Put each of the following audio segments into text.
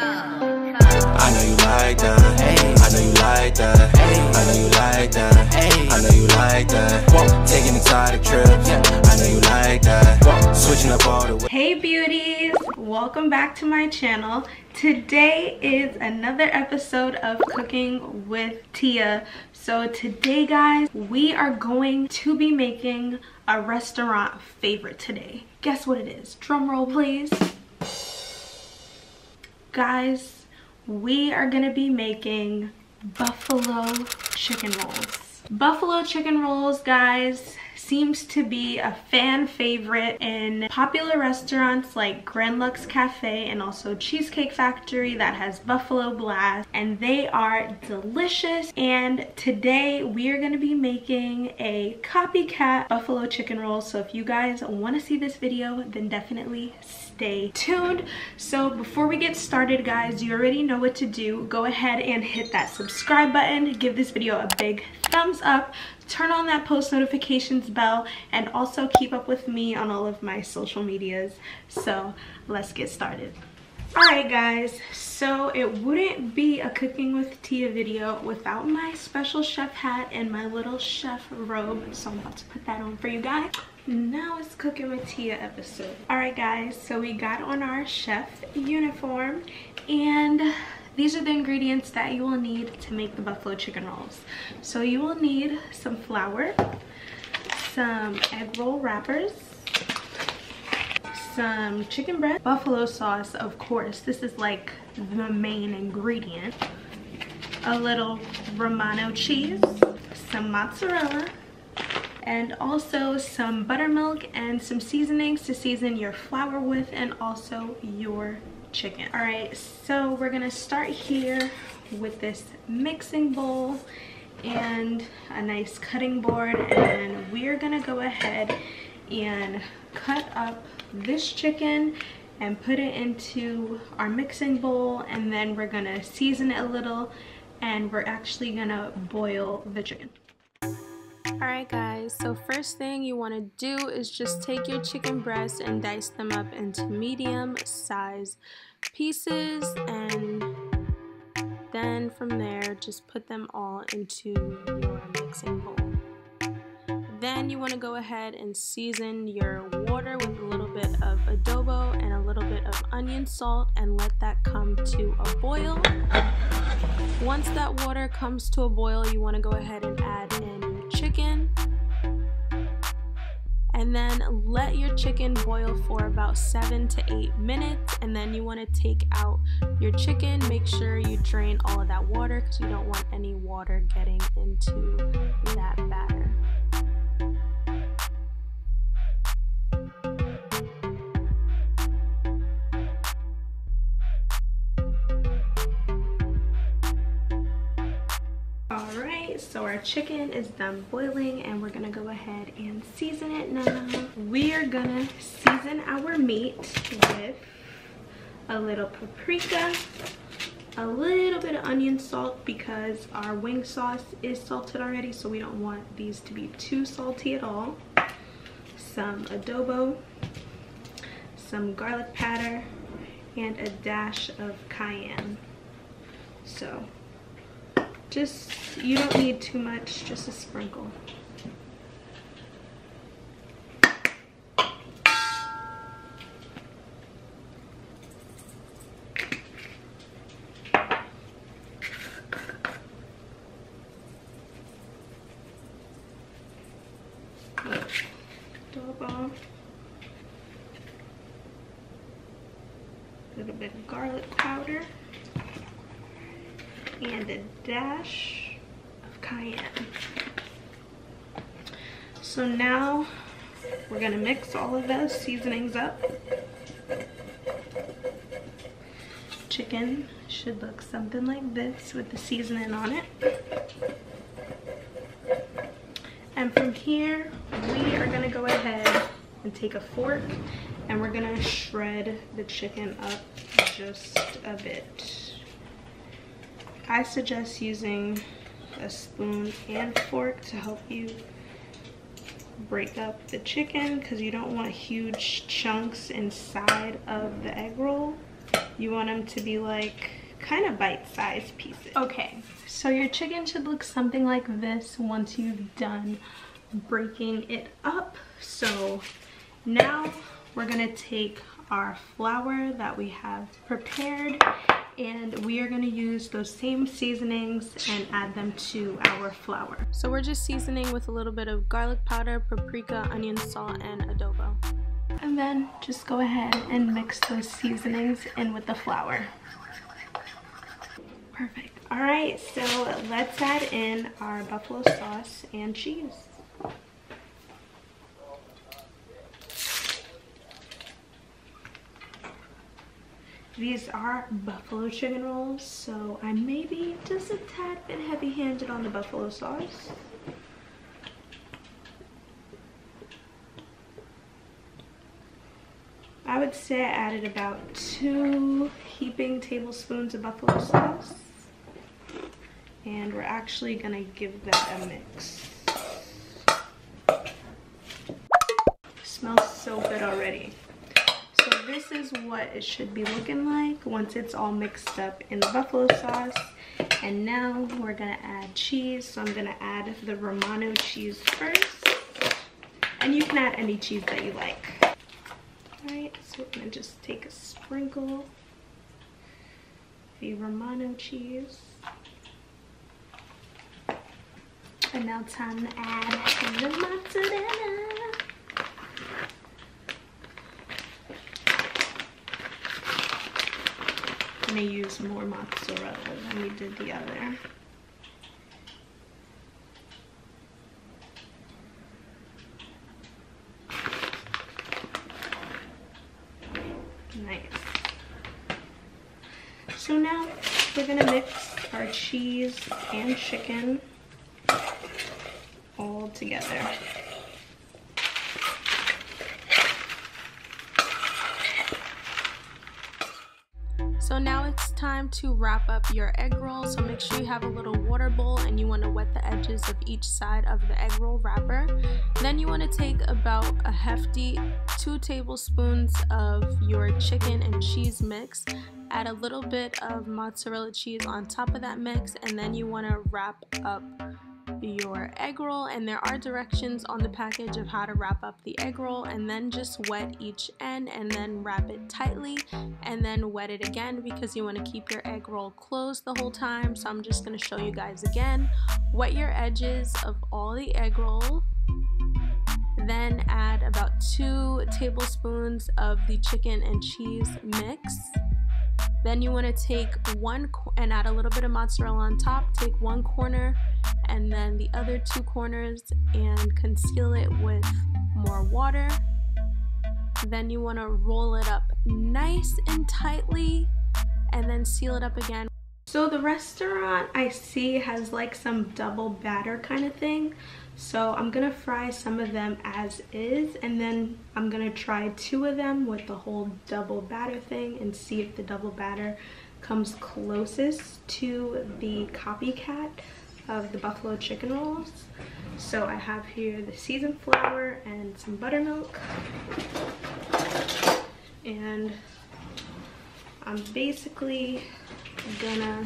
I know you like that. Hey, I know you like that. Hey, I know you like that. Hey, I know you like that. Whoa. Taking exotic trips. Yeah, I know you like that. Whoa. Switching up all the way. Hey beauties, welcome back to my channel. Today is another episode of Cooking with Tia. So today guys, we are going to be making a restaurant favorite today. Guess what it is? Drum roll please. Guys, we are gonna be making buffalo chicken rolls. Buffalo chicken rolls, guys, seems to be a fan favorite in popular restaurants like Grand Lux Cafe and also Cheesecake Factory that has Buffalo Blast, and they are delicious. And today we are going to be making a copycat buffalo chicken roll, so if you guys want to see this video then definitely stay tuned. So before we get started guys, you already know what to do. Go ahead and hit that subscribe button, give this video a big thumbs up, turn on that post notifications bell, and also keep up with me on all of my social medias. So let's get started. Alright guys, so it wouldn't be a Cooking with Tia video without my special chef hat and my little chef robe, so I'm about to put that on for you guys. Now it's Cooking with Tia episode. Alright guys, so we got on our chef uniform, and these are the ingredients that you will need to make the buffalo chicken rolls. So you will need some flour, some egg roll wrappers, some chicken breast, buffalo sauce, of course, this is like the main ingredient, a little Romano cheese, some mozzarella, and also some buttermilk and some seasonings to season your flour with and also your chicken. All right, so we're gonna start here with this mixing bowl and a nice cutting board, and we're gonna go ahead and cut up this chicken and put it into our mixing bowl, and then we're gonna season it a little, and we're actually gonna boil the chicken. Alright guys, so first thing you want to do is just take your chicken breasts and dice them up into medium size pieces, and then from there just put them all into your mixing bowl. Then you want to go ahead and season your water with a little bit of adobo and a little bit of onion salt and let that come to a boil. Once that water comes to a boil, you want to go ahead and add in chicken, and then let your chicken boil for about 7 to 8 minutes, and then you want to take out your chicken. Make sure you drain all of that water because you don't want any water getting into that batter. So our chicken is done boiling, and we're gonna go ahead and season it now. We are gonna season our meat with a little paprika, a little bit of onion salt because our wing sauce is salted already, so we don't want these to be too salty at all. Some adobo, some garlic powder, and a dash of cayenne. So just, you don't need too much, just a sprinkle. Adobo. A little bit of garlic powder. And a dash of cayenne. So now we're gonna mix all of those seasonings up. Chicken should look something like this with the seasoning on it. And from here, we are gonna go ahead and take a fork and we're gonna shred the chicken up just a bit. I suggest using a spoon and fork to help you break up the chicken because you don't want huge chunks inside of the egg roll. You want them to be like kind of bite-sized pieces. Okay, so your chicken should look something like this once you've done breaking it up. So now we're gonna take our flour that we have prepared, and we are gonna use those same seasonings and add them to our flour. So we're just seasoning with a little bit of garlic powder, paprika, onion, salt, and adobo. And then just go ahead and mix those seasonings in with the flour. Perfect. All right, so let's add in our buffalo sauce and cheese. These are buffalo chicken rolls, so I may be just a tad bit heavy-handed on the buffalo sauce. I would say I added about 2 heaping tablespoons of buffalo sauce, and we're actually gonna give that a mix. It smells so good already. This is what it should be looking like once it's all mixed up in the buffalo sauce. And now we're gonna add cheese. So I'm gonna add the Romano cheese first. And you can add any cheese that you like. All right, so we're gonna just take a sprinkle the Romano cheese. And now time to add the mozzarella. I'm gonna use more mozzarella than we did the other. Nice. So now we're gonna mix our cheese and chicken all together. So now it's time to wrap up your egg roll. So make sure you have a little water bowl and you want to wet the edges of each side of the egg roll wrapper. Then you want to take about a hefty 2 tablespoons of your chicken and cheese mix. Add a little bit of mozzarella cheese on top of that mix, and then you want to wrap up your egg roll, and there are directions on the package of how to wrap up the egg roll, and then just wet each end and then wrap it tightly and then wet it again because you want to keep your egg roll closed the whole time. So I'm just going to show you guys again. Wet your edges of all the egg roll, then add about 2 tablespoons of the chicken and cheese mix. Then you want to take one and add a little bit of mozzarella on top. Take one corner and then the other 2 corners and conceal it with more water. Then you want to roll it up nice and tightly and then seal it up again. So the restaurant I see has like some double batter kind of thing. So I'm gonna fry some of them as is, and then I'm gonna try 2 of them with the whole double batter thing and see if the double batter comes closest to the copycat of the buffalo chicken rolls. So I have here the seasoned flour and some buttermilk, and I'm basically gonna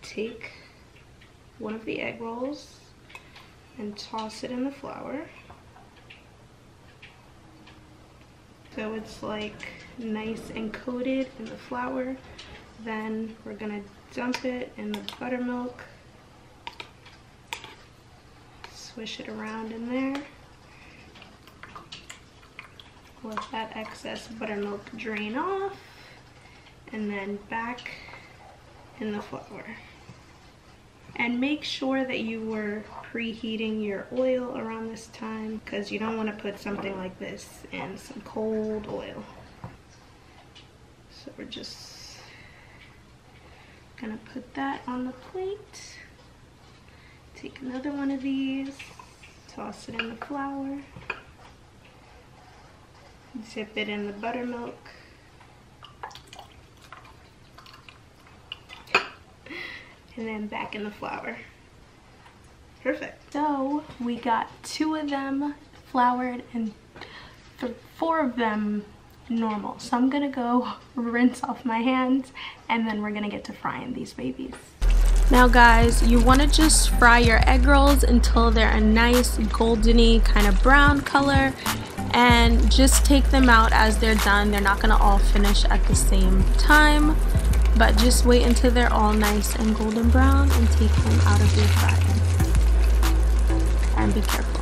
take one of the egg rolls and toss it in the flour so it's like nice and coated in the flour. Then we're gonna dump it in the buttermilk, swish it around in there, let that excess buttermilk drain off, and then back in the flour. And make sure that you were preheating your oil around this time because you don't want to put something like this in some cold oil. So we're just gonna put that on the plate. Take another one of these, toss it in the flour, dip it in the buttermilk. And then back in the flour. Perfect. So we got 2 of them floured and 4 of them normal. So I'm gonna go rinse off my hands and then we're gonna get to frying these babies. Now guys, you want to just fry your egg rolls until they're a nice goldeny kind of brown color, and just take them out as they're done. They're not going to all finish at the same time, but just wait until they're all nice and golden brown and take them out of your fryer. And be careful.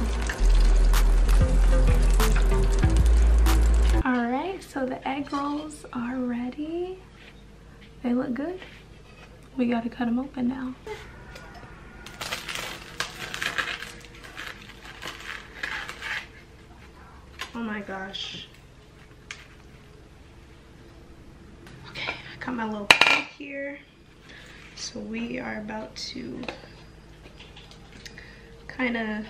Alright, so the egg rolls are ready. They look good. We gotta cut them open now. Oh my gosh. Okay, I got my little plate here. So we are about to kind of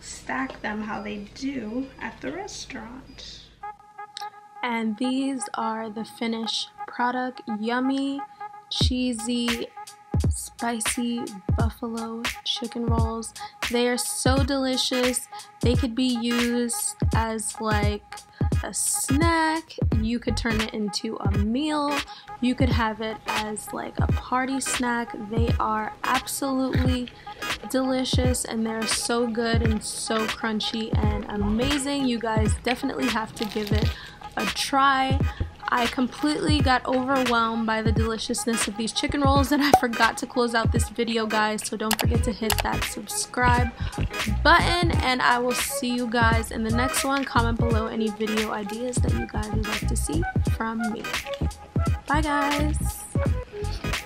stack them how they do at the restaurant. And these are the finished product. Yummy, cheesy, spicy buffalo chicken rolls. They are so delicious. They could be used as like a snack. You could turn it into a meal. You could have it as like a party snack. They are absolutely delicious and they're so good and so crunchy and amazing. You guys definitely have to give it a try. I completely got overwhelmed by the deliciousness of these chicken rolls and I forgot to close out this video, guys, so don't forget to hit that subscribe button and I will see you guys in the next one. Comment below any video ideas that you guys would like to see from me. Bye guys!